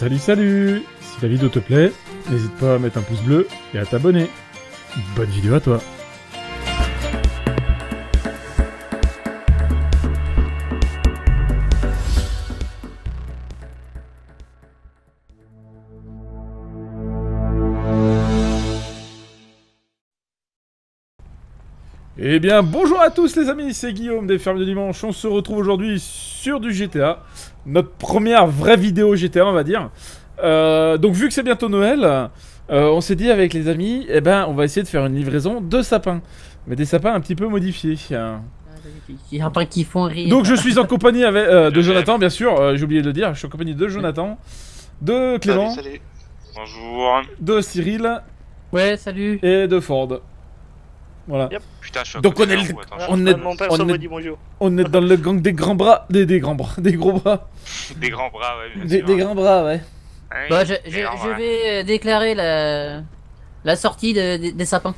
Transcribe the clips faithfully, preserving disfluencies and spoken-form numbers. Salut, salut! Si la vidéo te plaît, n'hésite pas à mettre un pouce bleu et à t'abonner. Bonne vidéo à toi! Eh bien bonjour à tous les amis, c'est Guillaume des Fermiers de Dimanche. On se retrouve aujourd'hui sur du G T A. Notre première vraie vidéo G T A on va dire. euh, Donc vu que c'est bientôt Noël, euh, on s'est dit avec les amis, eh ben on va essayer de faire une livraison de sapins. Mais des sapins un petit peu modifiés. Des sapins qui font rire. Donc je suis en compagnie avec, euh, de Jonathan bien sûr, euh, j'ai oublié de le dire. Je suis en compagnie de Jonathan, de Clément, salut, salut. Bonjour. De Cyril. Ouais salut. Et de Ford. Voilà. Yep. Putain, je suis donc on est, le... Attends, on, est... On, est... on est dans le gang des grands bras, des, des grands bras, des gros bras. Des grands bras, ouais. Bien des, sûr, des hein. grands bras, ouais. ouais bah, je, je, grands, je vais ouais. déclarer la, la sortie de, des, des sapins.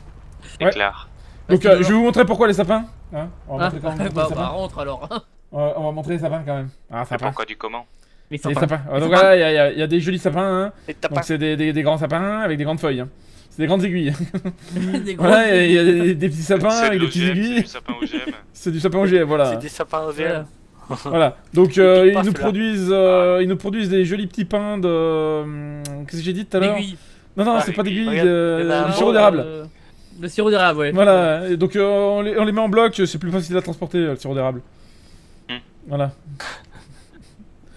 Ouais. Déclare. Donc euh, je vais vous montrer pourquoi les sapins. Hein on va ah, montrer quand même. Bah, bah rentre alors. euh, on va montrer les sapins quand même. Ah, sapin. Pourquoi du comment? Les sapins. Les sapins. Ah, donc voilà, il y, y, y a des jolis sapins. Hein. Donc c'est des, des, des grands sapins avec des grandes feuilles. Hein. C'est des grandes aiguilles. Des voilà, il y a des, des petits sapins avec des petites aiguilles. C'est du sapin O G M. C'est du sapin O G M, voilà. C'est des sapins O G M. Voilà. Donc euh, ils, ils, nous produisent, euh, ah. ils nous produisent des jolis petits pains de... Qu'est-ce que j'ai dit tout à l'heure? Non, non, ah, c'est pas d'aiguilles, c'est euh, du sirop d'érable. Euh, le sirop d'érable, ouais. Voilà, et donc euh, on, les, on les met en bloc, c'est plus facile à transporter, le sirop d'érable. Hmm. Voilà.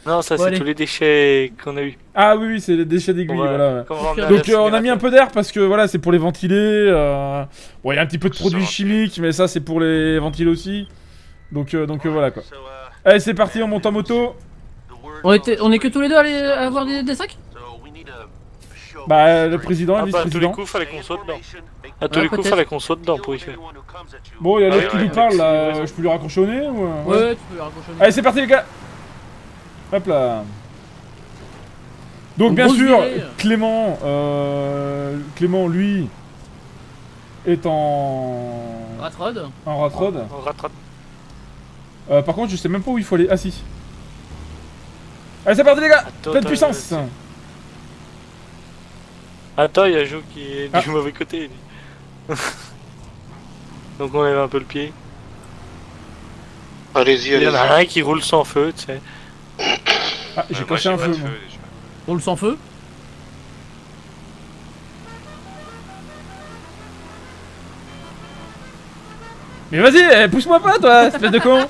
Non, ça, bon, c'est tous les déchets qu'on a eu. Ah oui, oui, c'est les déchets d'aiguilles, voilà. Ouais. Donc euh, on a mis un peu d'air parce que voilà, c'est pour les ventiler. Euh... Bon, il y a un petit peu de produits chimiques, mais ça, c'est pour les ventiler aussi. Donc, euh, donc euh, voilà quoi. Allez, c'est parti, on monte en moto. On, était... on est que tous les deux allés avoir des, des sacs? Bah, le président et le vice-président. À tous les coups, fallait qu'on saute dedans. À tous les coups, fallait qu'on saute dedans pour y faire. Bon, il y a l'autre qui nous parle là. Je peux lui raccrocher au nez ou... Ouais, tu peux lui raccrocher au nez. Allez, c'est parti, les gars. Hop là. Donc bien sûr, Clément, euh, Clément lui est en ratrod. En ratrod. En ratrod. Euh, par contre, je sais même pas où il faut aller. Ah si. Allez, c'est parti les gars. Pleine puissance. Attends, il y a Joe qui est ah. du mauvais côté. Donc on lève un peu le pied. Allez-y, allez-y. Il y en a un qui roule sans feu, tu sais. Ah, j'ai caché un feu. feu On le sent feu. Mais vas-y, pousse-moi pas, toi, espèce de con.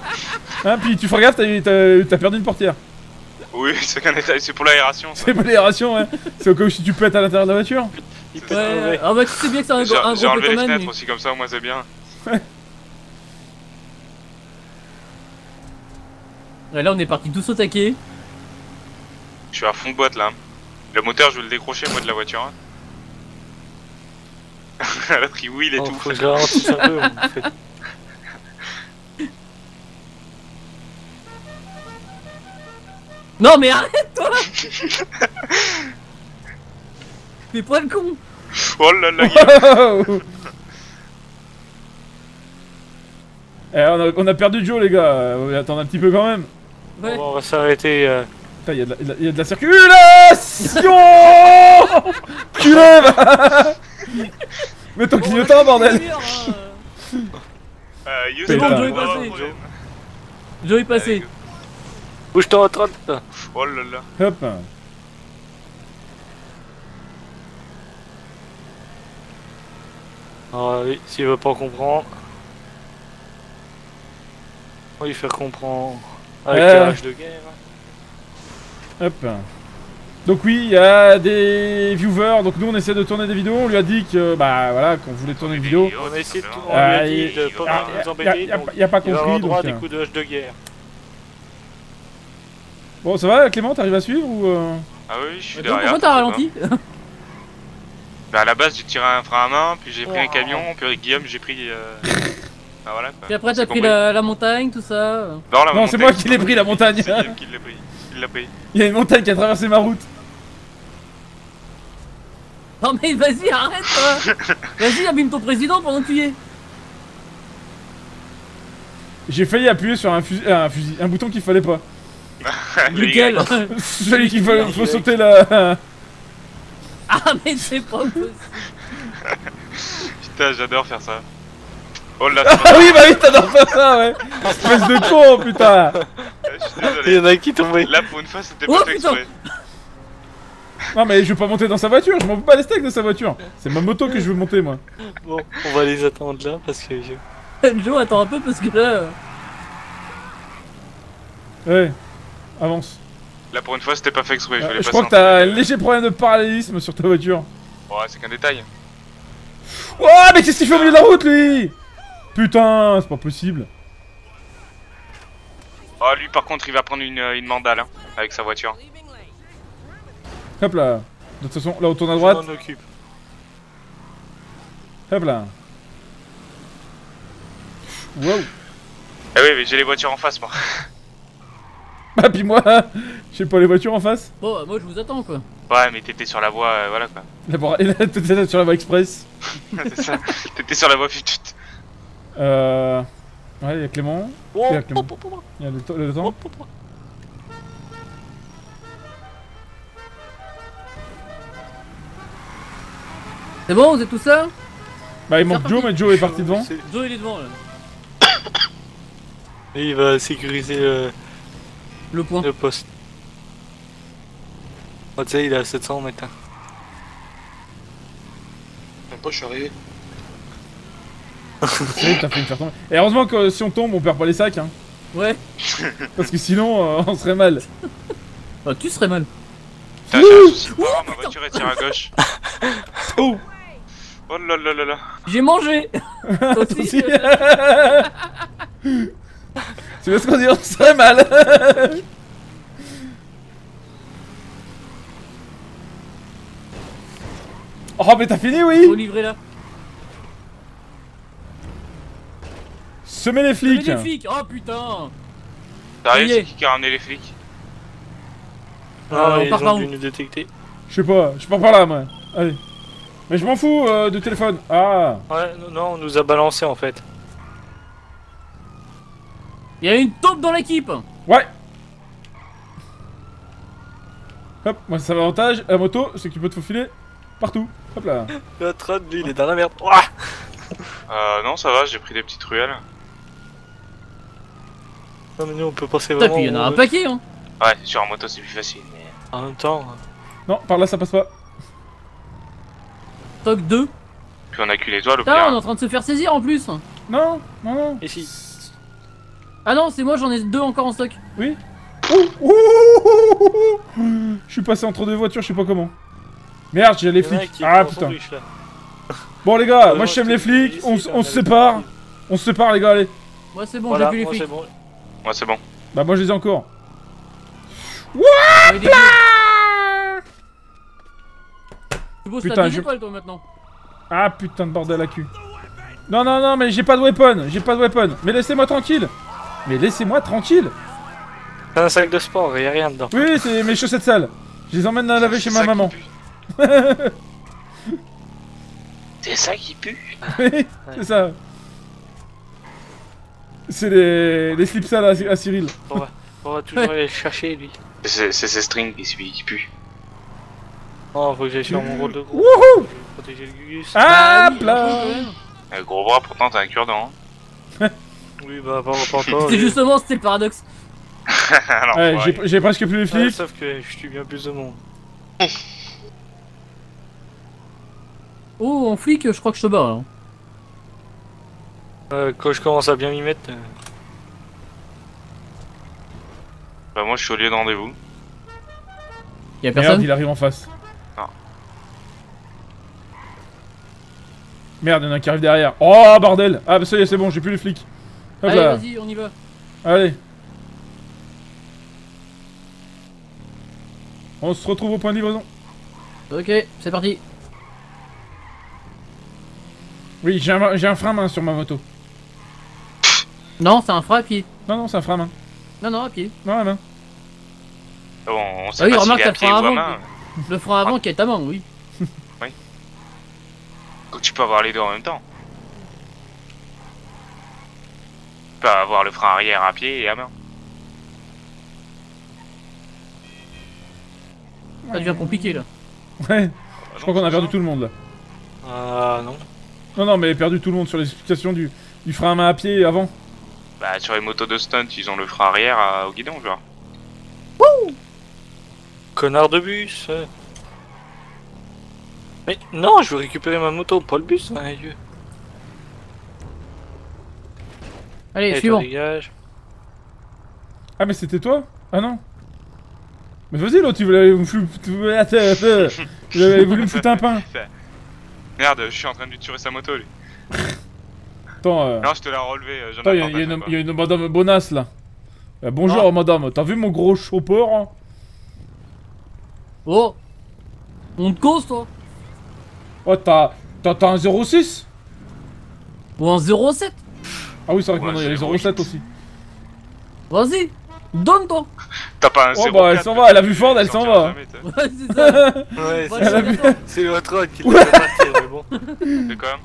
Hein, puis tu fais gaffe, t'as perdu une portière. Oui, c'est pour l'aération. C'est pour l'aération, ouais. C'est au cas où si tu pètes à l'intérieur de la voiture. Il pète. Ouais. Ah bah tu sais bien que c'est un gros pétoman. J'ai enlevé les fenêtres mais... aussi comme ça, au moins c'est bien. Ouais. Et là on est parti tous au taquet. Je suis à fond de boîte là. Le moteur je vais le décrocher moi de la voiture. La tri wheel et oh, tout. Faut que je ralentisse un peu, en fait. Non mais arrête toi. Fais pas le con. Oh là là wow. Eh, on, a, on a perdu Joe les gars, on va attendre un petit peu quand même. Ouais. On va s'arrêter. Euh... Putain, il y a de la, la, la circulation. Culé bah. Mets ton clignotant, oh, bordel. C'est bon, Joe est passé. Joe est passé. Bouge-toi en trente. Oh là là. Hop. Ah oui, s'il veut pas comprendre. On va lui faire comprendre. Avec ouais. l'âge de guerre. Hop. Donc oui, il y a des viewers, donc nous on essaie de tourner des vidéos, on lui a dit que bah voilà qu'on voulait tourner des vidéos. On a essayé de tourner, on lui a dit de pas nous embêter, il a pas compris, il a droit à des coups de hache de guerre. Bon ça va Clément, t'arrives à suivre ou euh... Ah oui, je suis derrière. Pourquoi t'as ralenti? Bah à la base j'ai tiré un frein à main, puis j'ai pris un camion, puis avec Guillaume j'ai pris... Ah voilà quoi. Et après t'as pris la montagne, tout ça. Non c'est moi qui l'ai pris la montagne. C'est Guillaume qui l'a pris. Il y a une montagne qui a traversé ma route. Non mais vas-y arrête toi. Vas-y abîme ton président pendant que tu y es. J'ai failli appuyer sur un, fusi un, fusi un bouton qu'il fallait pas. Lequel? Celui qu'il faut, faut sauter là. Ah mais c'est pas possible. Putain j'adore faire ça. Oh là. Ah oui bah oui t'adores faire ça ouais. Espèce de con putain. Je suis désolé. Il y en a qui tombé. Là pour une fois c'était pas fait exprès. Non mais je veux pas monter dans sa voiture, je m'en veux pas les steaks de sa voiture. C'est ma moto que je veux monter moi. Bon on va les attendre là parce que... Joe attends un peu parce que là... Ouais, avance. Là pour une fois c'était pas fait exprès, je voulais pas ça. Je crois que t'as un léger problème de parallélisme sur ta voiture. Ouais c'est qu'un détail. Oh mais qu'est-ce qu'il fait au milieu de la route lui? Putain c'est pas possible. Oh lui par contre il va prendre une, une mandale hein, avec sa voiture. Hop là. De toute façon là on tourne à droite. Je m'en occupe. Hop là. Wow. Ah oui mais j'ai les voitures en face moi. Bah pis moi, j'ai pas les voitures en face. Bon, moi je vous attends quoi. Ouais mais t'étais sur la voie, euh, voilà quoi. D'abord, t'étais sur la voie express. C'est ça, t'étais sur la voie futute. Euh... Ouais, y'a Clément. Oh, y'a Clément. Oh, oh, oh, oh. Y'a le, le temps. Oh, oh, oh. C'est bon, vous êtes tous là? Bah il manque Joe, mais Joe est parti devant. Joe il est devant là. Et il va sécuriser le... Le point. Le poste. Oh, tu sais, il est à sept cents maintenant. Après, je suis arrivé. C'est t'as fait une faire tomber. Et heureusement que si on tombe, on perd pas les sacs. Hein. Ouais. Parce que sinon, euh, on serait mal. Bah, tu serais mal. Putain, j'ai un souci de voir, ma voiture est tirée à gauche. Oh. Oh là là là là. J'ai mangé. Toi aussi. C'est parce qu'on dit on serait mal. Oh mais t'as fini oui. Faut livrer là. Semez les flics. Semez les flics. Oh putain. Sérieux c'est qui qui a ramené les flics? Ah, ah on ils part ont dû nous détecter. Je sais pas, je pars par là moi. Allez. Mais je m'en fous euh, de téléphone. Ah. Ouais non, non on nous a balancé en fait. Il y a une taupe dans l'équipe. Ouais. Hop, moi c'est un avantage, la moto, c'est que tu peux te faufiler partout. Hop là. Le train lui il est dans la merde. Ouah euh non ça va, j'ai pris des petites ruelles. Non mais nous on peut passer vraiment... Putain puis il y en a un paquet hein. Ouais sur en moto c'est plus facile mais... En même temps... Non par là ça passe pas. Toc deux. Puis on a cul les toiles au pire. Putain on est en train de se faire saisir en plus. Non, non, non. Et si. Ah non, c'est moi, j'en ai deux encore en stock. Oui. Je suis passé entre deux voitures, je sais pas comment. Merde, j'ai les flics. Ah putain. Riche, bon les gars, moi j'aime les flics, on, on se sépare. On se sépare les gars, allez. Moi c'est bon, voilà, j'ai plus les flics. Bon. Moi c'est bon. Bah moi je les ai encore. Wouah ouais, putain, je... toi, maintenant. Ah putain de bordel à cul. Non, non, non, mais j'ai pas de weapon, j'ai pas de weapon. Mais laissez-moi tranquille. Mais laissez-moi tranquille. C'est un sac de sport, y'a rien dedans. Oui, c'est mes chaussettes sales. Je les emmène à laver chez ma maman. C'est ça qui pue. Oui, c'est ça. C'est les... les slips sales à, à Cyril. On va, on va toujours aller chercher lui. C'est ses strings qui puent. Oh, faut que j'aille sur mon rôle de gros. Wouhou. Protéger le Gugus. Ah, plat. Un gros bras, pourtant t'as un cure-dent. Hein. Oui, bah, pas encore. C'est justement, c'était le paradoxe. Alors, ouais, ouais. J'ai presque plus les flics. Ouais, sauf que je suis bien plus de monde. Oh, en flic, je crois que je te bats alors. Euh, quand je commence à bien m'y mettre. Euh... Bah, moi je suis au lieu de rendez-vous. Y'a personne. Merde, il arrive en face. Non. Merde, y'en a un qui arrive derrière. Oh, bordel. Ah, bah, ça y est, c'est bon, j'ai plus les flics. Hop allez, vas-y, on y va. Allez. On se retrouve au point de livraison. Ok, c'est parti. Oui, j'ai un, j'ai un frein à main sur ma moto. Non, c'est un frein à pied. Non, non, c'est un frein à main. Non, non, à pied. Non, à main. Bon, on sait ah oui, pas remarque, si il est à pied ou à main. Le frein avant qui est à main, oui. Oui. Donc tu peux avoir les deux en même temps. Avoir le frein arrière à pied et à main. Ça devient compliqué là. Ouais. Je crois qu'on a perdu tout le monde là. Euh non. Non non mais perdu tout le monde sur les explications du, du frein à main à pied avant. Bah sur les motos de stunt ils ont le frein arrière à, au guidon genre. Wouh. Connard de bus. Mais non je veux récupérer ma moto, pas le bus hein, Dieu. Allez, allez suivant. Ah mais c'était toi? Ah non. Mais vas-y l'autre, tu voulais me foutre un pain. Merde, je suis en train de lui tuer sa moto lui. Attends, euh... non, je te l'ai relevé. Attends, il y, y, y a une madame bonasse là. Euh, bonjour non. Madame, t'as vu mon gros chopper hein? Oh. On te cause toi. Oh t'as un zéro six. Ou un zéro sept. Ah oui c'est vrai que ouais, maintenant il y a les zéro sept aussi. Vas-y, donne-toi. T'as pas un zéro quatre. Oh bah elle s'en va, elle a vu Ford, elle s'en va. Jamais, ouais c'est ça. Ouais c'est ça. Vu... C'est le truc qui l'a partir mais bon. C'est quoi?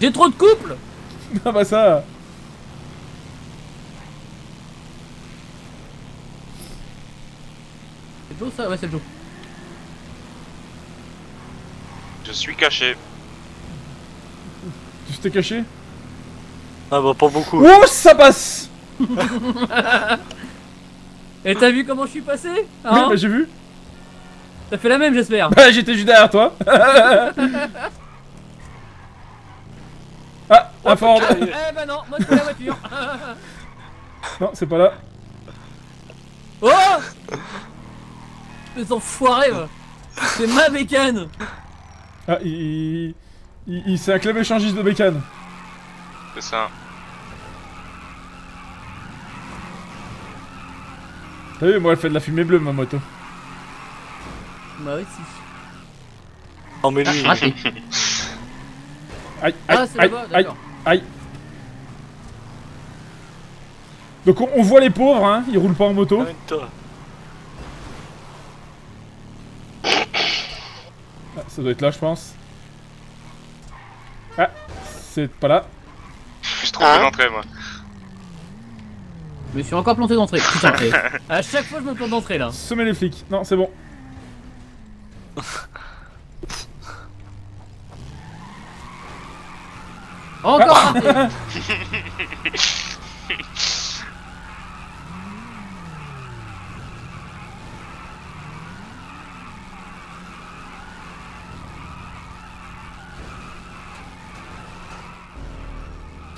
J'ai trop de couple. Ah bah ça. C'est Joe ça? Ouais c'est Joe. Je suis caché. Tu t'es caché? Ah bah pas beaucoup. Ouh ça passe. Et t'as vu comment je suis passé hein? Oui bah j'ai vu. T'as fait la même j'espère. Bah j'étais juste derrière toi. Ah un Ford. Eh bah non, moi c'est la voiture. Non c'est pas là. Oh les enfoirés va. C'est ma bécane. Ah il... Il, il s'est acclamé échangiste de bécane. C'est ça. T'as vu, moi elle fait de la fumée bleue ma moto. Bah oui si. Oh mais lui. Ah, aïe, aïe, ah, aïe, aïe, aïe. Donc on, on voit les pauvres hein, ils roulent pas en moto. Ah, ça doit être là je pense. Ah, c'est pas là. Je suis trompé d'entrée moi. Je me suis encore planté d'entrée, putain. À chaque fois je me plante d'entrée là. Sommet les flics, non c'est bon. Encore raté. Ah.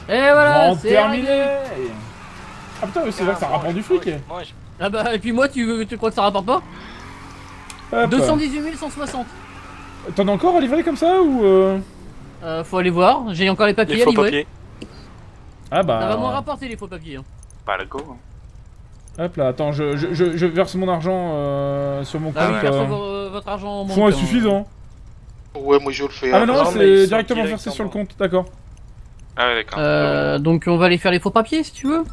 Et voilà, c'est terminé. Ah putain, c'est vrai que ça rapporte du fric. Ah bah, et puis moi, tu, veux, tu crois que ça rapporte pas? Hop. deux cent dix-huit mille cent soixante. T'en as encore à livrer comme ça ou euh... euh Faut aller voir, j'ai encore les papiers les à livrer. Papiers. Ah bah... Ça va moins rapporter les faux papiers. Hein. Bah le go. Hop là, attends, je, je, je, je verse mon argent euh, sur mon compte. Ah oui, euh... verse votre argent en mon compte. Fonds suffisant. Ouais, moi je le fais. Ah mais non, c'est directement versé sur le compte, d'accord. Ah ouais, d'accord. Euh, donc on va aller faire les faux papiers si tu veux.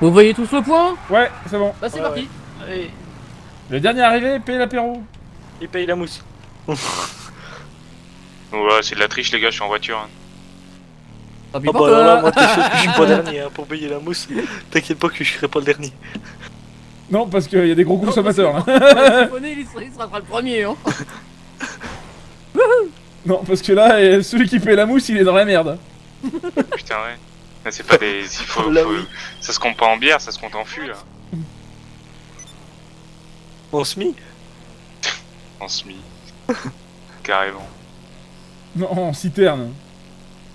Vous voyez tous le point? Ouais, c'est bon. Bah c'est ouais, parti. Ouais. Allez. Le dernier arrivé paye l'apéro. Il paye la mousse. Ouais, c'est de la triche les gars, je suis en voiture. Hein. Ah bah non, là, moi t'es sûr que je suis pas dernier hein, pour payer la mousse. T'inquiète pas que je serai pas le dernier. Non, parce qu'il y a des gros consommateurs. Que... là. Ouais, bonnet, il sera pas le premier. Hein. Non, parce que là, celui qui paye la mousse, il est dans la merde. Putain, ouais. C'est pas des... Il faut, faut... Ça se compte pas en bière, ça se compte en fût, là. En semi. En semi. Carrément. Non, en citerne.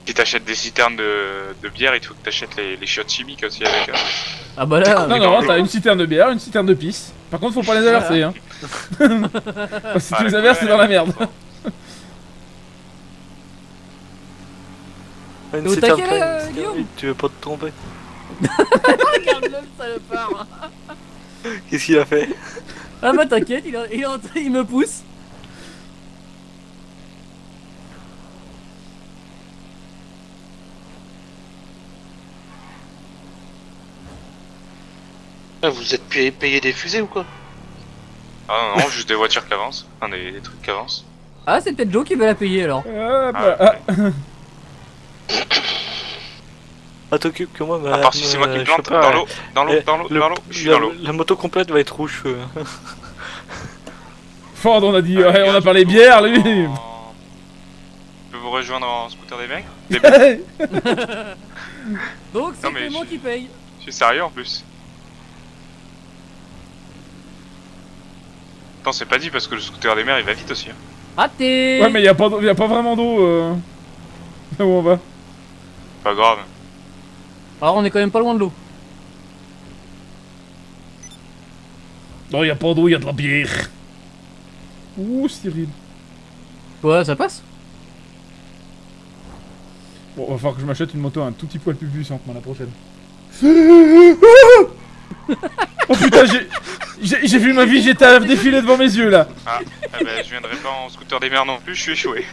Si t'achètes des citernes de, de bière, il faut que t'achètes les... les chiottes chimiques aussi avec... Euh... Ah bah là... Non, non, t'as une citerne de bière, une citerne de pisse. Par contre, faut pas les averser, hein. Parce que si tu les averses, c'est dans la merde. Au taquet, euh, Guillaume. Tu veux pas te tromper? Regarde l'homme salopard. Qu'est-ce qu'il a fait? Ah bah t'inquiète, il, il, il me pousse. Ah, vous êtes payé, payé des fusées ou quoi? Ah non, juste des voitures qui avancent, enfin des, des trucs qui avancent. Ah c'est peut-être Joe qui va la payer alors. Ah, bah, ah. Ah. Ah, t'occupes que moi, bah. À part si c'est moi qui plante, dans l'eau, dans l'eau, dans l'eau, dans l'eau, je suis dans l'eau. La moto complète va être rouge. Ford, on a dit, ouais, on a parlé bière, lui. Je peux vous rejoindre en scooter des mecs. Donc, c'est Clément qui paye. Je suis sérieux en plus. Attends, c'est pas dit parce que le scooter des mers il va vite aussi. Raté. Ouais, mais y'a pas, y a pas vraiment d'eau euh... où on va. Pas grave. Alors on est quand même pas loin de l'eau. Non, y'a pas d'eau, y'a de la bière. Ouh, Cyril. Ouais, ça passe. Bon, va falloir que je m'achète une moto un tout petit poil plus puissante, mais la prochaine. Oh putain, j'ai... J'ai vu ma vie G T A défiler devant mes yeux là. Ah, eh ben, je viendrai pas en scooter des mers non plus, je suis échoué.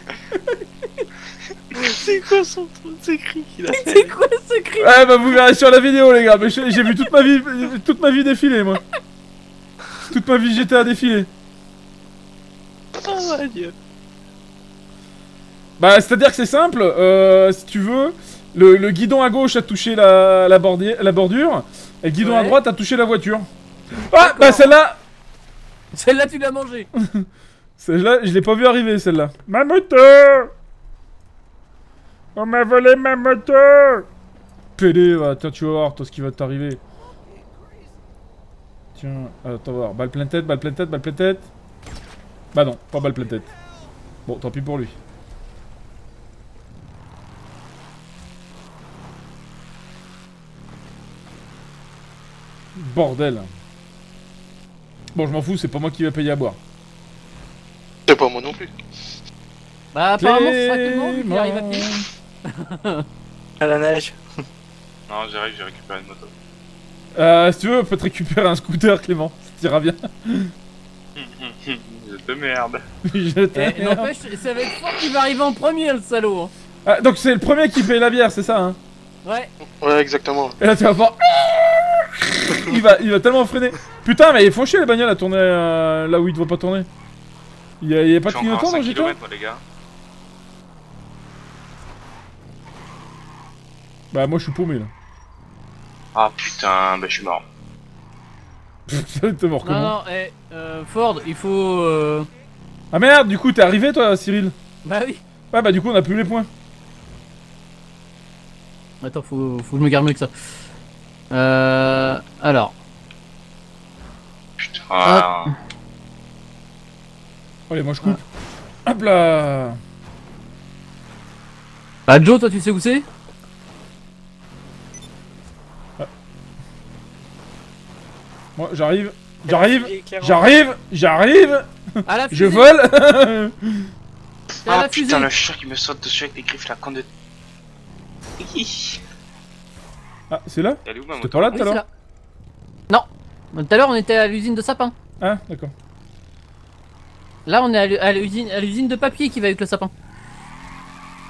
C'est quoi son truc, ce cri qu'il a fait? C'est quoi ce cri? Ouais bah vous verrez sur la vidéo les gars, mais j'ai vu toute ma vie toute ma vie défiler moi. Toute ma vie G T A défiler. Oh mon dieu. Bah c'est à dire que c'est simple, euh, si tu veux, le, le guidon à gauche a touché la, la, bordier, la bordure, et le guidon ouais. à droite a touché la voiture. Ah bah celle-là. Celle-là tu l'as mangée. Celle-là je l'ai pas vu arriver celle-là. Ma moto. On m'a volé ma moto. Pédé, bah, tiens tu vas voir toi ce qui va t'arriver. Tiens, attends voir, balle pleine tête, balle pleine tête, balle pleine tête. Bah non, pas balle pleine tête. Bon tant pis pour lui. Bordel. Bon, je m'en fous, c'est pas moi qui vais payer à boire. C'est pas moi non plus. Bah, apparemment, c'est ça que non, il arrive à pied. À la neige. Non, j'arrive, j'ai récupéré une moto. Euh, si tu veux, on peut te récupérer un scooter, Clément, ça t'ira bien. Je te merde. Je te merde. N'empêche, ça va être Ford qui va arriver en premier, le salaud. Ah, donc c'est le premier qui paye la bière, c'est ça, hein? Ouais. Ouais, exactement. Et là, tu vas voir. Il va, il va tellement freiner. Putain, mais ils font chier les bagnoles à tourner euh, là où ils ne doivent pas tourner. Il n'y a, a pas de clignotant dans G T A? Bah, moi je suis paumé là. Ah putain, bah je suis mort. T'es mort comment? Non, non, eh, euh, Ford, il faut. Euh... Ah merde, du coup t'es arrivé toi, Cyril? Bah oui. Ah bah, du coup on a plus les points. Attends, faut, faut que je me garde mieux que ça. Euh... Alors... Putain... Ah. Allez, moi je coupe. Ah. Hop là. Bah Joe, toi tu sais où c'est? Ah. Moi j'arrive, j'arrive, j'arrive, j'arrive. Je vole. Ah putain, le chat qui me saute dessus avec des griffes, la con de... Ah, c'est là? C'était pas là tout à l'heure? Non. Tout à l'heure on était à l'usine de sapin. Ah, d'accord. Là on est à l'usine de papier qui va avec le sapin.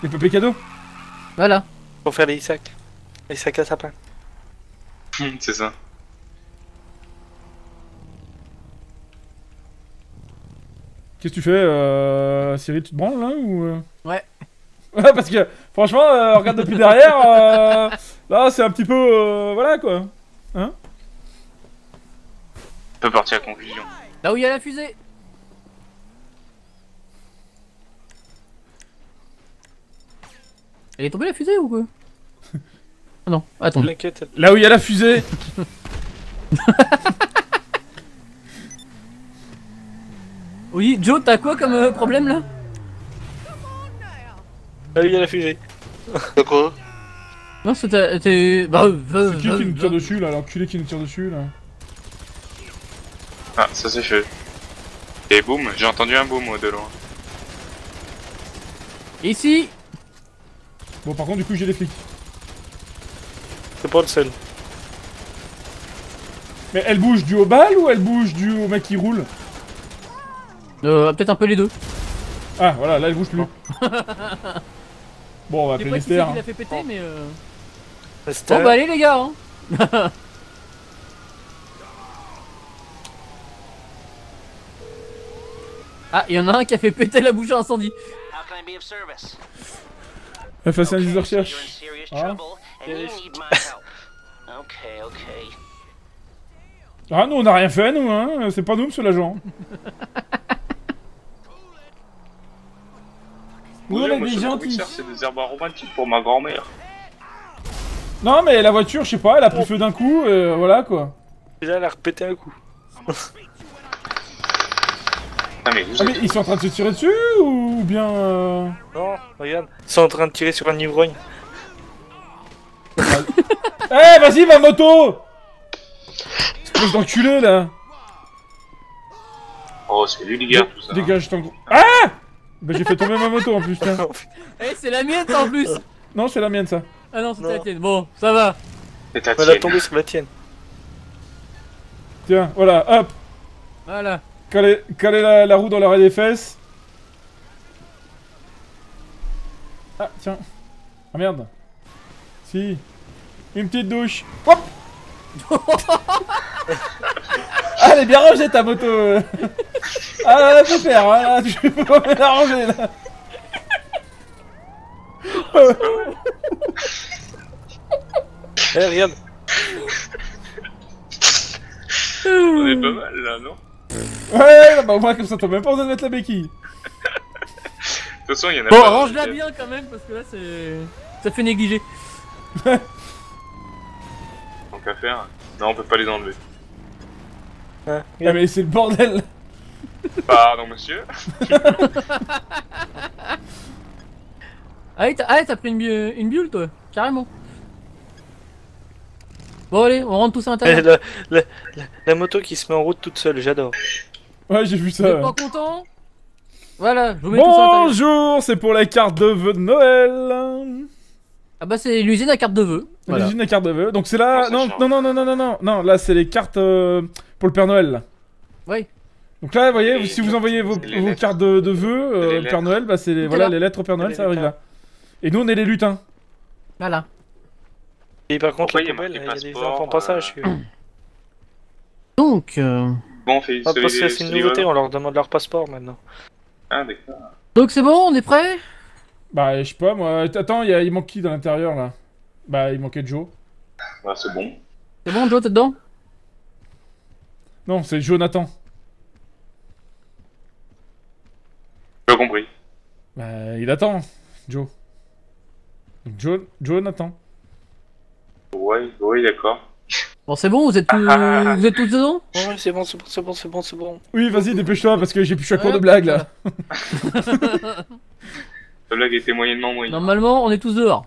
Les papiers cadeaux? Voilà. Pour faire les sacs. Les sacs à sapin. C'est ça. Qu'est-ce que tu fais, euh... Cyril, tu te branles là ou... Ouais. Parce que franchement, euh, on regarde depuis derrière, euh, là c'est un petit peu, euh, voilà quoi. Hein? On peut partir à la conclusion. Là où il y a la fusée. Elle est tombée la fusée ou quoi? Non, attends. Là où il y a la fusée. Oui, Joe, t'as quoi comme euh, problème là? Là, il y a la fusée. De quoi? Non, c'était... C'est bah, euh, qui euh, qui nous tire euh, dessus, là? L'enculé qui nous tire dessus, là. Ah, ça c'est fait. Et boum, j'ai entendu un boum, moi, de loin. Ici. Bon, par contre, du coup, j'ai les flics. C'est pas le seul. Mais elle bouge du haut balle ou elle bouge du au mec qui roule? Euh, peut-être un peu les deux. Ah, voilà, là, elle bouge plus. Bon, on va appeler les stars. Il a fait péter, hein. Mais euh... Bon, bah allez les gars, hein. Ah, il y en a un qui a fait péter la bouche à incendie. Face à un user recherche. Ah. Ah nous on n'a rien fait nous hein, c'est pas nous monsieur l'agent. Nous on est des gentils. C'est des herbes aromatiques pour ma grand-mère. Non mais la voiture je sais pas, elle a pris feu d'un coup, euh, voilà quoi. Déjà elle a repété un coup. Ah mais, ah mais ils sont en train de se tirer dessus ou bien... Euh... Non, regarde, ils sont en train de tirer sur un ivrogne. Eh hey, vas-y ma moto. Espèce d'enculé là. Oh c'est lui les gars tout ça. Dégage hein. Ton... Ah bah j'ai fait tomber ma moto en plus tiens. Eh hey, c'est la mienne ça en plus. Non c'est la mienne ça. Ah non c'est la tienne, bon ça va. C'est ta tienne. Elle a tombé sur la tienne. Tiens voilà hop. Voilà. Caler, caler la, la roue dans l'arrêt des fesses. Ah tiens. Ah merde. Si. Une petite douche. Hop. Ah elle est bien rangée ta moto. Ah elle peut faire hein. Tu peux pas la ranger là. Eh hey, regarde. On est pas mal là non? Ouais, bah au moins comme ça t'as même pas besoin de mettre la béquille. De toute façon il y en a bon, pas. Bon range-la bien quand même parce que là c'est... ça fait négliger. Donc à faire. Non on peut pas les enlever. Ah, oui. Ah mais c'est le bordel. Pardon monsieur. Ah ouais t'as pris une, une bulle toi, carrément. Bon allez, on rentre tous à l'intérieur. La, la, la, la moto qui se met en route toute seule, j'adore. Ouais, j'ai vu ça. Vous êtes pas content ? Voilà, je vous mets tous à l'intérieur. Bonjour, c'est pour la carte de vœux de Noël. Ah bah c'est l'usine à carte de vœux. Voilà. L'usine à carte de vœux. Donc c'est là, non, non, non, non, non, non, non, non, là c'est les cartes euh, pour le Père Noël. Là. Oui. Donc là, vous voyez, les si les vous envoyez vos, vos cartes de, de vœux euh, au Père Noël, bah c'est les, voilà, les lettres au Père Noël, les ça arrive là. Et nous on est les lutins. Voilà. Et par contre, il y, y, y a des enfants en passage. Euh... Donc, euh... bon, c'est ah, une nouveauté, on leur demande leur passeport maintenant. Ah, d'accord. Donc c'est bon, on est prêt? Bah, je sais pas moi. Attends, il, a... il manque qui dans l'intérieur là? Bah, il manquait Joe. Bah, c'est bon. C'est bon, Joe, t'es dedans? Non, c'est Jonathan. J'ai compris. Bah, il attend, Joe. Donc, Joe, Jonathan. Ouais, oui, d'accord. Bon, c'est bon, vous êtes tous, ah, vous êtes tous dedans? Oui, c'est bon, c'est bon, c'est bon, c'est bon, c'est bon. Oui, vas-y, dépêche-toi parce que j'ai plus à court ouais, de blague là. La blague était moyennement moyenne. Normalement, on est tous dehors.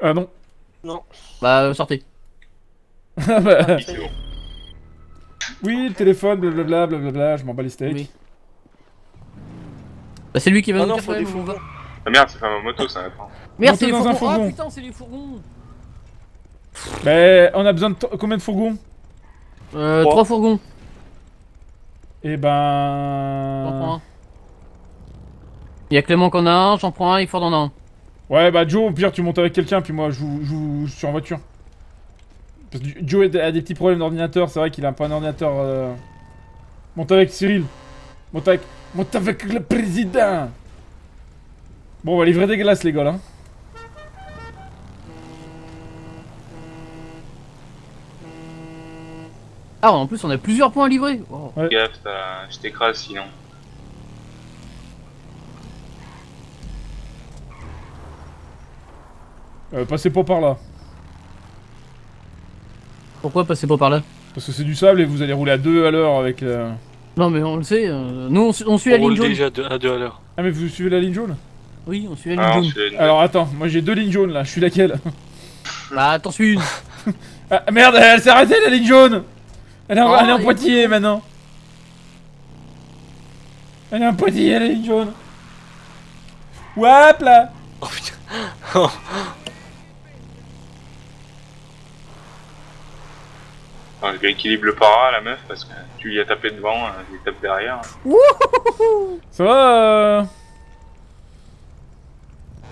Ah non. Non. Bah, sortez. Ah bah. Ah, c'est bon. Oui, le téléphone, blablabla, blablabla, je m'en bats les steaks. Oui. Bah, c'est lui qui va nous faire des fourgons. Ah merde, c'est pas ma moto, ça va. Merde, c'est les fourgons. Ah putain, c'est les fourgons. Mais on a besoin de combien de fourgons? Euh, trois fourgons. Et ben... J'en prends un. Il y a Clément qu'on a un, j'en prends un et Ford en a un. Ouais bah Joe, au pire tu montes avec quelqu'un puis moi je, je, je suis en voiture. Parce que Joe a des petits problèmes d'ordinateur, c'est vrai qu'il a pas un ordinateur... Euh... Monte avec Cyril. Monte avec... Monte avec le président. Bon on va livrer des glaces les gars là. Ah en plus on a plusieurs points à livrer. Oh. Ouais. Gaffe, je t'écrase sinon. Euh, passez pas par là. Pourquoi passez pas par là? Parce que c'est du sable et vous allez rouler à deux à l'heure avec. Euh... Non mais on le sait. Euh... Nous on, su on suit on la ligne jaune. Déjà deux, à deux à l'heure. Ah mais vous suivez la ligne jaune? Oui on suit la ligne ah, jaune. Une... Alors attends, moi j'ai deux lignes jaunes là. Je suis laquelle? Bah t'en suis une. Ah merde, elle, elle s'est arrêtée la ligne jaune. Elle est en, oh, elle est en Poitiers est... maintenant. Elle est en Poitiers, la ligne jaune. Wap là. Oh putain. Oh. Non, je rééquilibre le para à la meuf parce que tu lui as tapé devant, elle lui tape derrière. Wouhou. Ça va euh...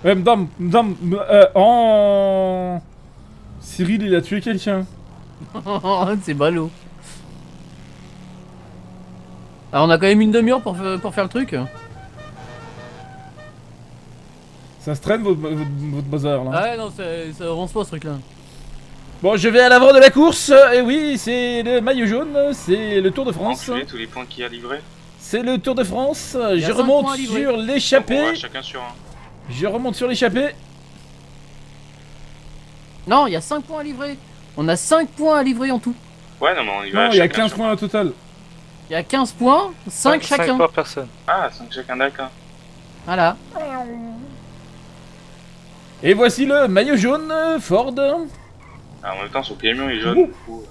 Ouais, madame, madame, euh, en... Cyril il a tué quelqu'un. C'est ballot. Ah, on a quand même une demi-heure pour, pour faire le truc. Ça se traîne votre, votre, votre bazar là. Ah ouais non, ça avance pas ce truc là. Bon, je vais à l'avant de la course, et oui, c'est le maillot jaune, c'est le Tour de France. Enculé, tous les points qu'il y a livrés. C'est le Tour de France, je remonte sur l'échappée. Je remonte sur l'échappée. Non, il y a cinq points à livrer. On a cinq points à livrer en tout. Ouais, non, mais on y va. Non, il y a quinze points au total. Il y a quinze points, cinq chacun. cinq par personne. Ah, cinq chacun, d'accord. Voilà. Et voici le maillot jaune Ford. Ah, en même temps, son camion est jaune. Ouh.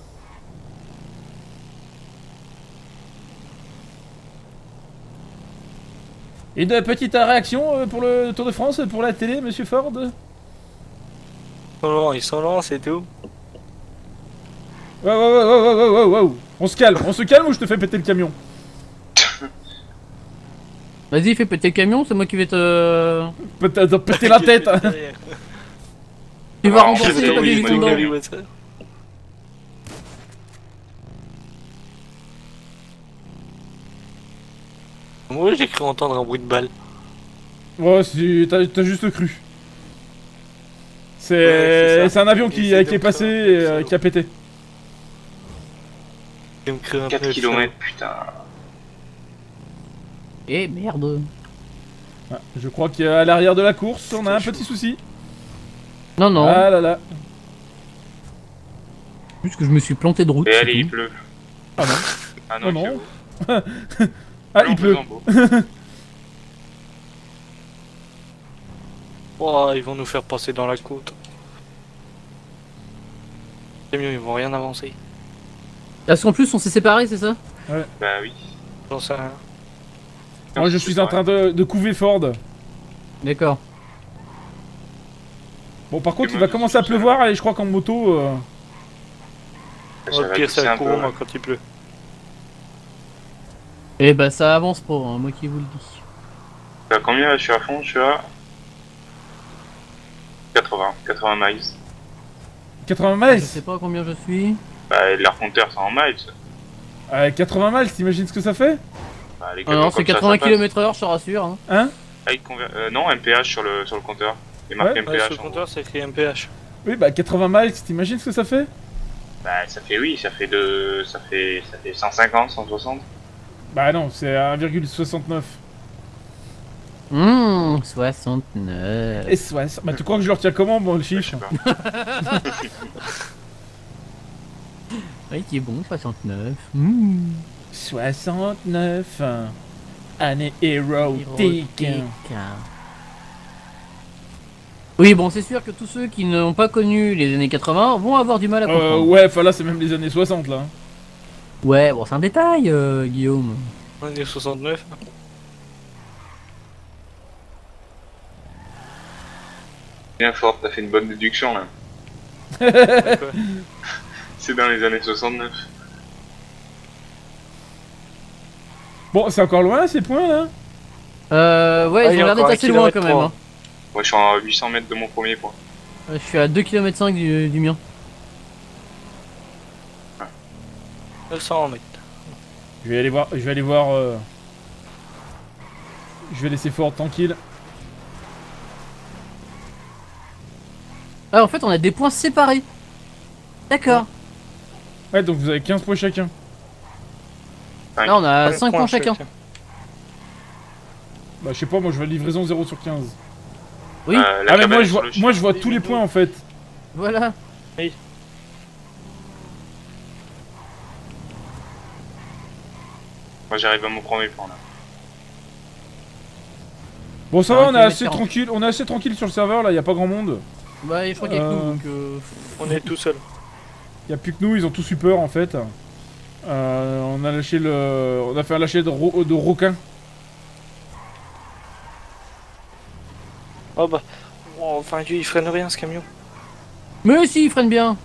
Une petite réaction pour le Tour de France, pour la télé, monsieur Ford. Oh, ils sont lents, c'est tout. Wow, wow, wow, wow, wow, wow. On se calme, on se calme ou je te fais péter le camion? Vas-y, fais péter le camion, c'est moi qui vais te... Peut-être péter la tête. Il va rembourser la vie du condom. Moi j'ai cru entendre un bruit de balle. Ouais, t'as juste cru. C'est ouais, un avion qui, est, qui est passé, et, euh, qui a pété. quatre kilomètres, putain. Eh merde. Ah, je crois qu'à l'arrière de la course, on a un chaud. petit souci. Non, non. Ah là là. Juste que je me suis planté de route. Et allez, il pleut. Ah non. Ah non, non. Ah, non. Ah il pleut. Oh, ils vont nous faire passer dans la côte. C'est mieux, ils vont rien avancer. Parce qu'en plus on s'est séparés, c'est ça? Ouais. Bah oui. J'en sais rien. Moi je suis en train de, de couver Ford. D'accord. Bon, par contre, il va commencer à pleuvoir et je crois qu'en moto. Euh... Oh, le pire, c'est un courant hein, quand il pleut. Et bah ça avance pro, hein, moi qui vous le dis. Bah, combien là, je suis à fond? Je suis à. quatre-vingts, quatre-vingts miles. quatre-vingts miles? Je sais pas combien je suis. Bah, l'air compteur c'est en miles. Ah, quatre-vingts miles, t'imagines ce que ça fait? Bah, les ah non, c'est quatre-vingts kilomètres heure, je te rassure. Hein, hein ah, conver... euh, non, M P H sur le, sur le compteur. Il marque ouais. M P H. Ouais, sur le compteur, c'est écrit M P H. Oui, bah, quatre-vingts miles, t'imagines ce que ça fait? Bah, ça fait oui, ça fait de... ça fait ça fait cent cinquante, cent soixante. Bah, non, c'est un virgule soixante-neuf. Hum, mmh, soixante-neuf. Et soixante. Bah, tu crois que je leur tiens comment, bon, le chiffre? Oui, qui est bon, soixante-neuf. Mmh. soixante-neuf. Année érotique. Oui, bon, c'est sûr que tous ceux qui n'ont pas connu les années quatre-vingts vont avoir du mal à comprendre. Euh, ouais, enfin là, c'est même les années soixante, là. Ouais, bon, c'est un détail, euh, Guillaume. Années soixante-neuf. Bien fort, t'as fait une bonne déduction là. C'est dans les années soixante-neuf. Bon, c'est encore loin ces points là? Euh, ouais, ah, ils ont l'air d'être assez loin quand même. Hein. Ouais, je suis à huit cents mètres de mon premier point. Ouais, je suis à deux virgule cinq kilomètres du, du mien. Ouais. deux cents mètres. Je vais aller voir. Je vais aller voir. Euh... Je vais laisser Ford tranquille. Ah, en fait, on a des points séparés. D'accord. Ouais, donc vous avez quinze points chacun. Là, on a cinq points chacun. chacun. Bah, je sais pas, moi je vois livraison zéro sur quinze. Oui, euh, ah, mais moi je vois, moi, je vois tous les points en fait. Voilà. Oui. Moi j'arrive à mon premier point là. Bon, ça va, on est assez tranquille, on est assez tranquille sur le serveur là, y a pas grand monde. Bah, je crois qu'il y a que nous, donc euh, on est tout seul. Il n'y a plus que nous, ils ont tous eu peur en fait. Euh, on a lâché le. On a fait un lâcher de, ro... de requin. Oh bah. Oh, enfin, il freine rien ce camion. Mais si, il freine bien.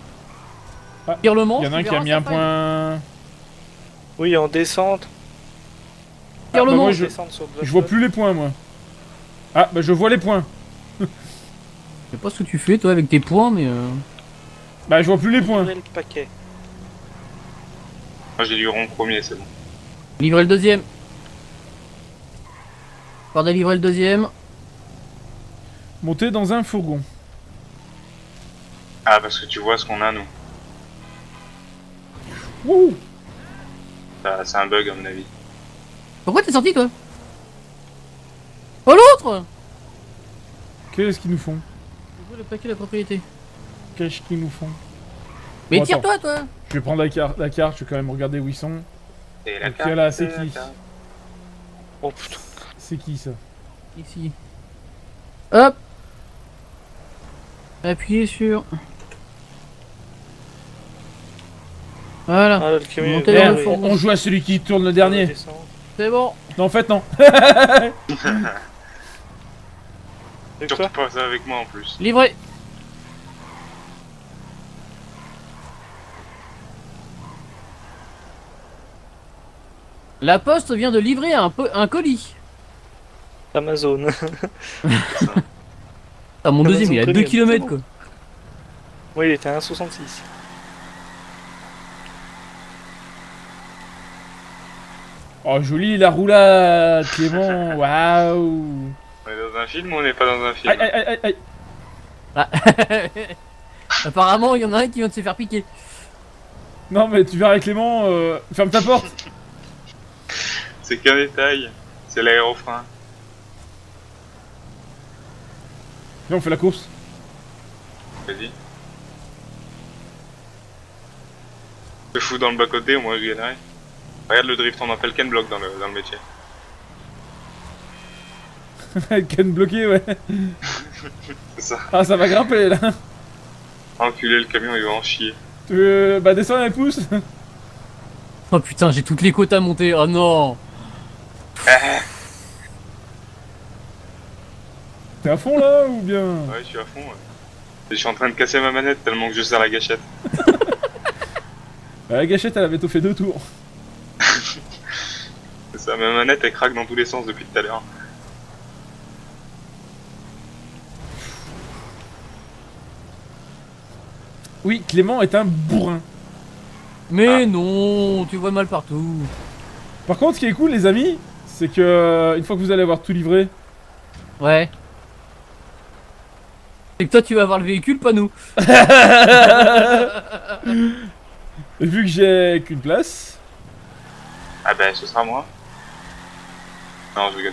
Ah, il y en a un qui a mis un point. Oui, en descente. Ah, bah, moi, je... je vois plus les points, moi. Ah, bah, je vois les points. Je sais pas ce que tu fais toi avec tes points, mais euh... bah je vois plus les points. Livrer le paquet. Moi j'ai livré le premier, c'est bon. Livrer le deuxième. Ford a livré le deuxième. Monter dans un fourgon. Ah, parce que tu vois ce qu'on a, nous. Ouh. C'est un bug, à mon avis. Pourquoi t'es sorti, toi? Oh, l'autre! Qu'est-ce qu'ils nous font? Je veux le paquet de la propriété. Qu'est-ce qu'ils nous font? Mais bon, tire-toi, toi! Je vais prendre la, car la carte, je vais quand même regarder où ils sont. Et la carte, là, c'est qui? Oh putain. C'est qui, ça? Ici. Hop! Appuyez sur... Voilà. Ah, le eh, le on, on joue à celui qui tourne le dernier. C'est bon. Non, en fait, non. Surtout pas ça avec moi en plus. Livré. La poste vient de livrer un, un colis. Amazon. Ah, mon Amazon deuxième, il est à deux kilomètres, quoi. Oui, il était à un virgule soixante-six. Oh, joli la roulade, Clément, waouh! On est dans un film ou on n'est pas dans un film? Aïe, aïe, aïe, aïe. Ah. Apparemment, il y en a un qui vient de se faire piquer. Non, mais tu verras, Clément, euh, ferme ta porte. C'est qu'un détail, c'est l'aérofrein. Viens, on fait la course. Vas-y. Je fous dans le bas-côté, au moins je gagnerai. Regarde le drift, on appelle Ken Block dans le, dans le métier. Ken bloqué, ouais. C'est ça. Ah, ça va grimper là. Enculé, le camion il va en chier. Tu veux... Bah descends un pouce. Oh putain, j'ai toutes les côtes à monter, oh non. T'es à fond là ou bien? Ouais, je suis à fond, ouais. Je suis en train de casser ma manette tellement que je sers la gâchette. Bah, la gâchette elle avait tout fait deux tours. Ça, ma manette elle craque dans tous les sens depuis tout à l'heure. Oui, Clément est un bourrin. Mais ah. Non, tu vois mal partout. Par contre, ce qui est cool, les amis, c'est que une fois que vous allez avoir tout livré, ouais, c'est que toi tu vas avoir le véhicule, pas nous. Et vu que j'ai qu'une place, ah ben ce sera moi. Non, je rigole.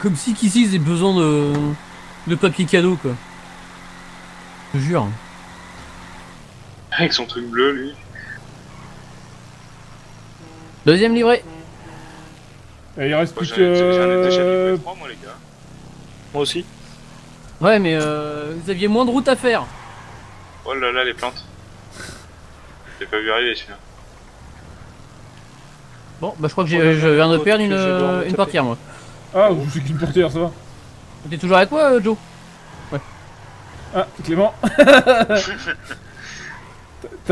Comme si qu'ici ils aient besoin de... de papier cadeau, quoi. Je te jure. Avec son truc bleu, lui. Deuxième livré. Et il reste plus que... J'en ai déjà livré trois, moi, les gars. Moi aussi. Ouais, mais euh, vous aviez moins de route à faire. Oh là là, les plantes. J'ai pas vu arriver, celui-là. Bon, bah je crois que j'ai je viens de perdre une, euh, une portière, moi. Ah, c'est qu'une portière, ça va. T'es toujours avec moi, Joe? Ouais. Ah, Clément. T'as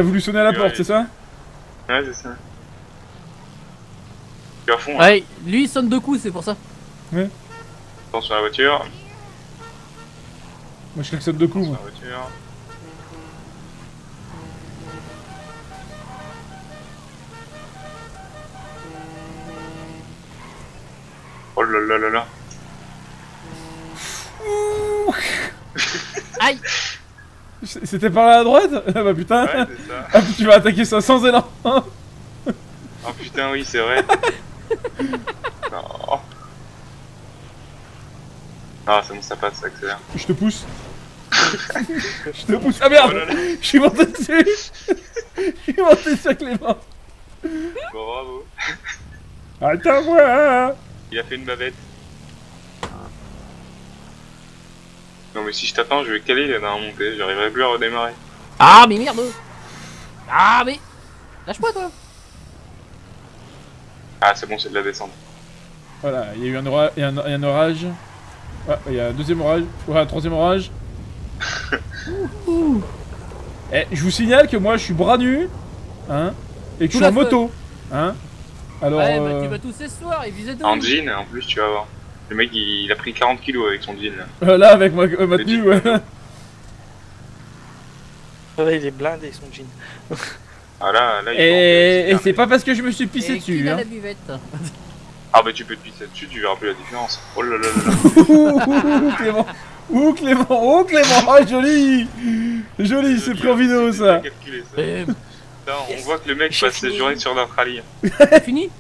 voulu sonner à la porte, c'est ça? Ouais, c'est ça. Il est à fond, hein. Ouais, lui il sonne deux coups, c'est pour ça. Ouais. Attention à la voiture. Moi je klaxonne deux coups, moi. Attention à la voiture. Oh là là là là. Aïe. C'était par là à droite? Ah bah putain. Ouais, ça. Ah, tu vas attaquer ça sans élan. Oh putain, oui, c'est vrai. Non. Ah, c'est bon, ça passe, ça accélère. Je te pousse. Je te pousse. Ah merde, oh, je suis monté dessus. Je suis monté sur Clément. Bon, bravo. Attends-moi. Il a fait une bavette. Non mais si je t'attends, je vais caler la dernière montée, j'arriverai plus à redémarrer. Ah mais merde. Ah mais... Lâche-moi toi. Ah c'est bon, c'est de la descente. Voilà, il y a eu un, ora... il y a un... Il y a un orage. Ah, il y a un deuxième orage. Ouais, un troisième orage. Eh, je vous signale que moi je suis bras nu, hein, et que je suis en moto, hein. Alors, ouais, bah tu vas tous ce soir, il visait tout. En jean, en plus, tu vas voir. Le mec, il, il a pris quarante kilos avec son jean. Là, euh, là avec ma, euh, ma tenue, ouais. Ouais, il est blindé, son jean. Ah là, là, il et et c'est pas parce que je me suis pissé et dessus. Hein. La buvette. Ah bah tu peux te pisser dessus, tu verras plus la différence. Oh là là là là. Clément. Ouh Clément, oh Clément, oh joli. Joli, c'est pris en vidéo ça, calculé, ça. Et... Non, on yes. voit que le mec passe ses journées sur notre rallye. T'as fini?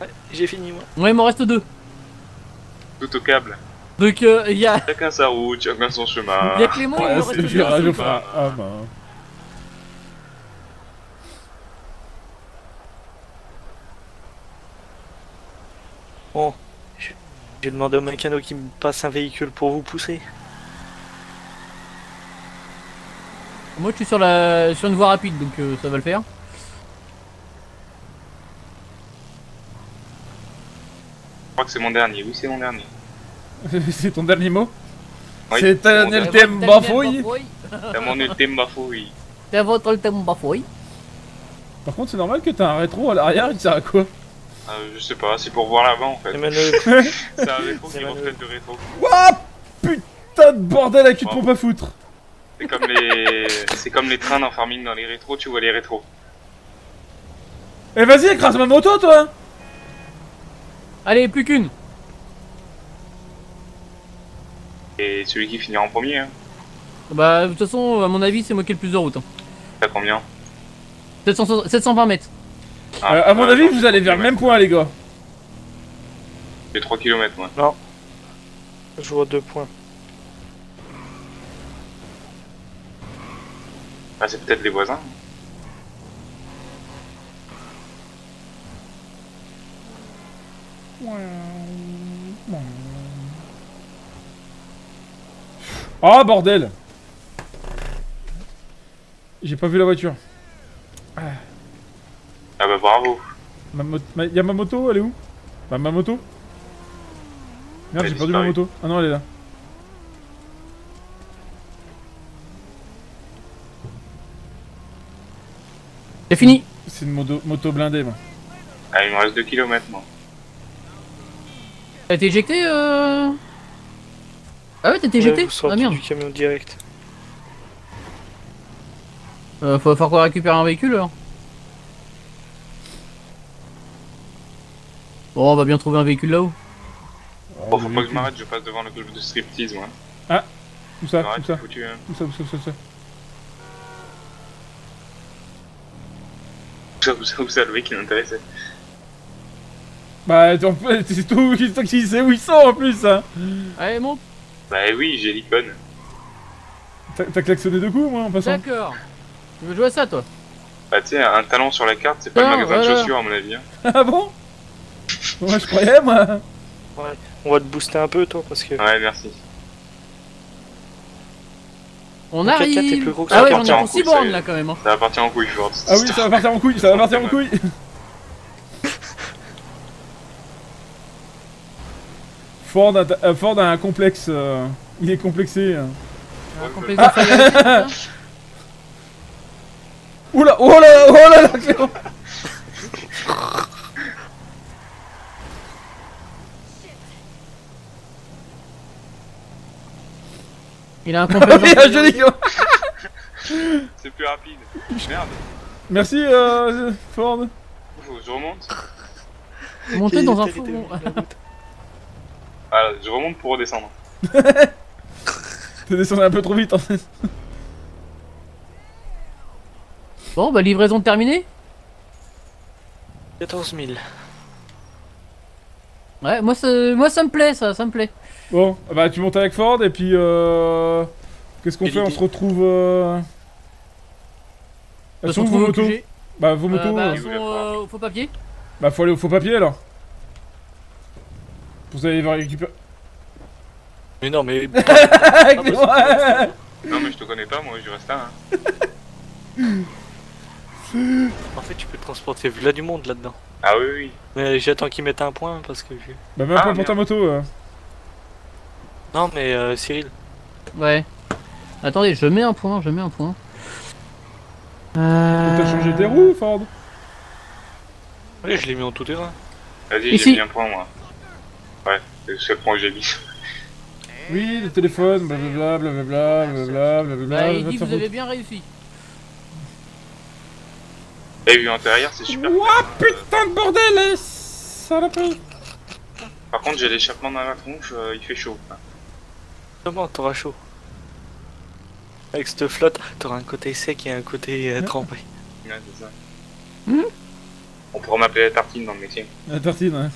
Ouais, j'ai fini moi. Ouais, il m'en reste deux. Tout au câble. Donc il euh, y a... Chacun sa route, chacun son chemin. Il y a Clément, ouais, il me reste deux. Virage au frein à main. Bon, j'ai demandé au mécano qui me passe un véhicule pour vous pousser. Moi je suis sur la sur une voie rapide donc euh, ça va le faire. Je crois que c'est mon dernier, oui c'est mon dernier. C'est ton dernier mot? Oui, c'est un ultime bafouille. C'est mon ultime bafouille. C'est votre ultime bafouille. Par contre c'est normal que t'as un rétro à l'arrière, il sert à quoi? Euh, je sais pas, c'est pour voir l'avant en fait. C'est un rétro qui reflète le rétro. Wouah putain de bordel à cul de pompe à foutre. C'est comme les. C'est comme les trains dans Farming, dans les rétros, tu vois les rétros. Eh vas-y, écrase ma moto toi. Allez, plus qu'une. Et celui qui finira en premier hein. Bah de toute façon à mon avis c'est moi qui ai le plus de route hein. T'as combien? Sept cents, sept cent vingt mètres. Ah, euh, à mon avis, vous allez vers le même point, les gars. J'ai trois kilomètres, moi. Non. Je vois deux points. Ah, c'est peut-être les voisins. Ah, bordel! J'ai pas vu la voiture. Ah. Ah bah bravo. Ma ma... Y'a ma moto, elle est où? Bah ma moto. Merde, j'ai perdu ma moto. Ah non, elle est là. C'est fini. C'est une moto, moto blindée, moi. Ah, il me reste deux kilomètres, moi. T'as été éjecté euh... Ah ouais, t'as été éjecté? Ah merde. Du camion direct. Euh, faut faire quoi, récupérer un véhicule alors? Bon, on va bien trouver un véhicule là-haut. Bon, faut pas que je m'arrête, je passe devant le club de striptease, moi. Ah, tout ça, tout ça. Foutu, hein. Tout ça, tout ça, tout ça, tout ça. Tout ça, le mec qui m'intéressait. Bah, c'est tout, c'est qui sait où ils sont en plus, hein. Allez, monte. Bah oui, j'ai l'icône. T'as klaxonné deux coups, moi, en passant. D'accord. Tu veux jouer à ça, toi? Bah, tu sais, un talon sur la carte, c'est pas le magasin de chaussures, à mon avis. Ah bon? Ouais, je croyais, moi. Ouais, on va te booster un peu, toi, parce que... Ouais, merci. On arrive. Quatre, plus gros que ah ouais, j'en ai pour six bornes, là, quand même. Hein. Ça va partir en couille, Ford. Ah oui, ça va partir en couille, ça va partir en couille. Ford a, euh, Ford a un complexe... Euh... Il est complexé. Euh... Un complexe ah. ah. Oula, oh là, oh là là, Clément. Il a un complément. C'est plus rapide. Merde. Merci euh, Ford. Je remonte. Monter dans un fourgon. Ah, je remonte pour redescendre. T'es descendu un peu trop vite en fait. Bon bah livraison terminée. quatorze mille. Ouais, moi ça, moi ça me plaît, ça, ça me plaît. Bon, bah tu montes avec Ford et puis euh... qu'est-ce qu'on fait? On se retrouve... Euh... Elles sont où vos motos? Bah vos motos... Euh, bah, elles sont euh, au faux papier. Bah faut aller au faux papier alors. Vous allez récupérer... Mais non mais... Non mais je te connais pas moi, je reste là hein. En fait tu peux transporter là du monde là-dedans. Ah oui oui. Mais j'attends qu'ils mettent un point parce que... Je... Bah même un ah, point pour ta moto euh. Non mais euh, Cyril. Ouais. Attendez, je mets un point, je mets un point. Euh... T'as changé des roues, Ford? Oui, je l'ai mis en tout terrain. Vas-y, j'ai mis un point moi. Ouais, c'est le seul point que j'ai mis. Oui, le téléphone, blablabla, blablabla, blablabla, blablabla... Bah, il dit que vous avez bien réussi. Et vu en derrière, c'est super. Ouah, putain de bordel. saloperie. Par contre, j'ai l'échappement dans la tronche, euh, il fait chaud. Comment t'auras chaud? Avec cette flotte, t'auras un côté sec et un côté euh, trempé. Ouais, c'est ça. Mmh. On pourrait m'appeler la tartine dans le métier. La tartine, ouais.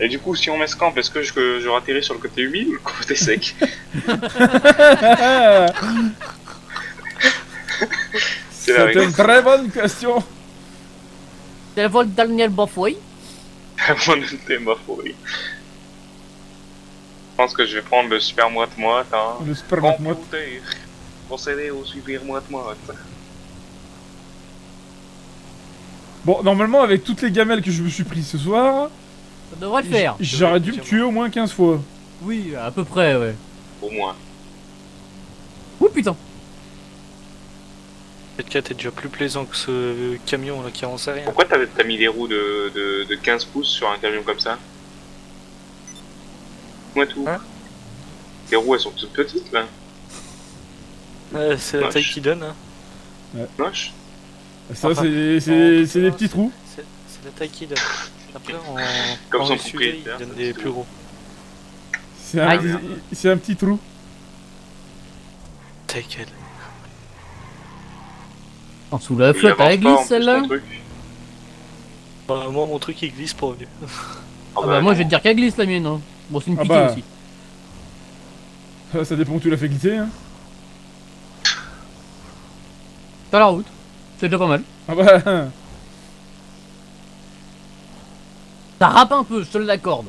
Et du coup, si on met ce camp, est-ce que je, que je ratterris sur le côté humide ou le côté sec? C'est une très bonne question. C'est le dernier bafouille. Je pense que je vais prendre le super moite-moite. Hein. Le super moite-moite. Procéder au super moite-moite. Bon, normalement, avec toutes les gamelles que je me suis pris ce soir, ça devrait le faire. J'aurais dû me tuer au moins quinze fois. Oui, à peu près, ouais. Au moins. Ouh putain. Cette quatre est déjà plus plaisant que ce camion là qui avance à rien. Pourquoi t'as mis des roues de, de, de quinze pouces sur un camion comme ça? Moi tout. Hein? Les roues elles sont toutes petites là. Euh, c'est la taille qui donne. Hein. Ouais. Moche. Ça enfin, c'est c'est des petites roues. C'est la taille qui donne. Après on, comme on son poulet, il donne des plus gros. C'est un, un petit trou. T'inquiète. En dessous la flotte, elle glisse celle-là. Bah moi mon truc il glisse pas mieux. Ah bah, ah bah moi je vais te dire qu'elle glisse la mienne hein. Bon c'est une piquée ah bah... aussi. Ça, ça dépend où tu l'as fait glisser hein. T'as la route, c'est déjà pas mal. Ah bah... Ça rappe un peu, je te l'accorde.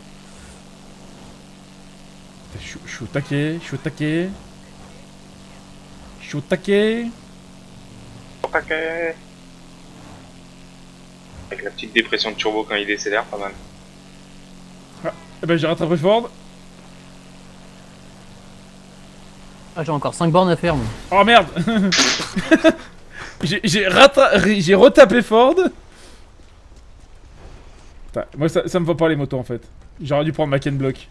Je suis au taquet, je suis au taquet. Je suis au taquet. Taquet. Avec la petite dépression de turbo quand il décélère, pas mal. Ah, et ben j'ai rattrapé Ford. Ah, j'ai encore cinq bornes à faire, moi. Oh merde. J'ai retapé Ford. Putain, moi ça, ça me va pas les motos en fait. J'aurais dû prendre ma Ken Block.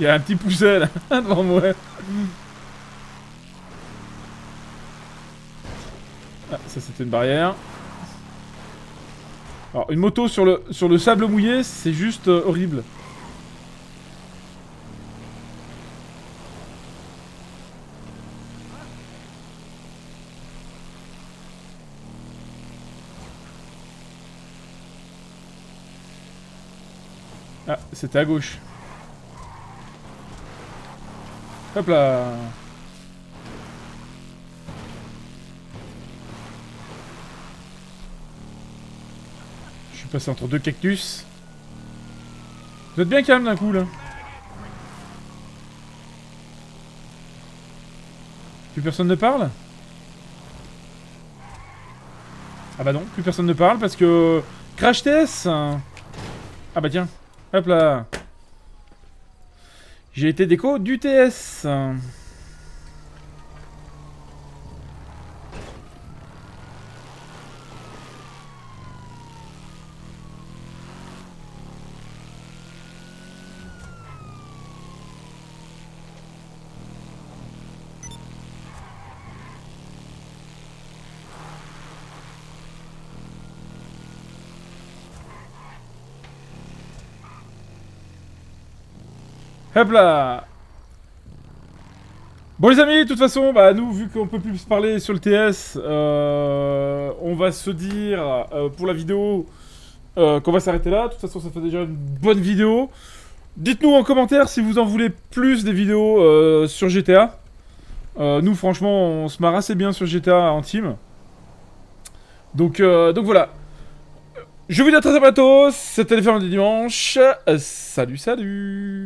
Il y a un petit poussin là devant moi. Ah, ça c'était une barrière. Alors une moto sur le sur le sable mouillé, c'est juste euh, horrible. Ah, c'était à gauche. Hop là. Je suis passé entre deux cactus. Vous êtes bien calme d'un coup là. Plus personne ne parle? Ah bah non, plus personne ne parle parce que... Crash T S. Ah bah tiens, hop là. J'ai été déco du T S. Hop là. Bon les amis, de toute façon, bah nous, vu qu'on peut plus parler sur le T S, euh, on va se dire, euh, pour la vidéo, euh, qu'on va s'arrêter là. De toute façon, ça fait déjà une bonne vidéo. Dites-nous en commentaire si vous en voulez plus des vidéos euh, sur G T A. Euh, nous, franchement, on se marre assez bien sur G T A en team. Donc, euh, donc voilà. Je vous dis à très bientôt. C'était les Fermiers de Dimanche. Euh, salut, salut.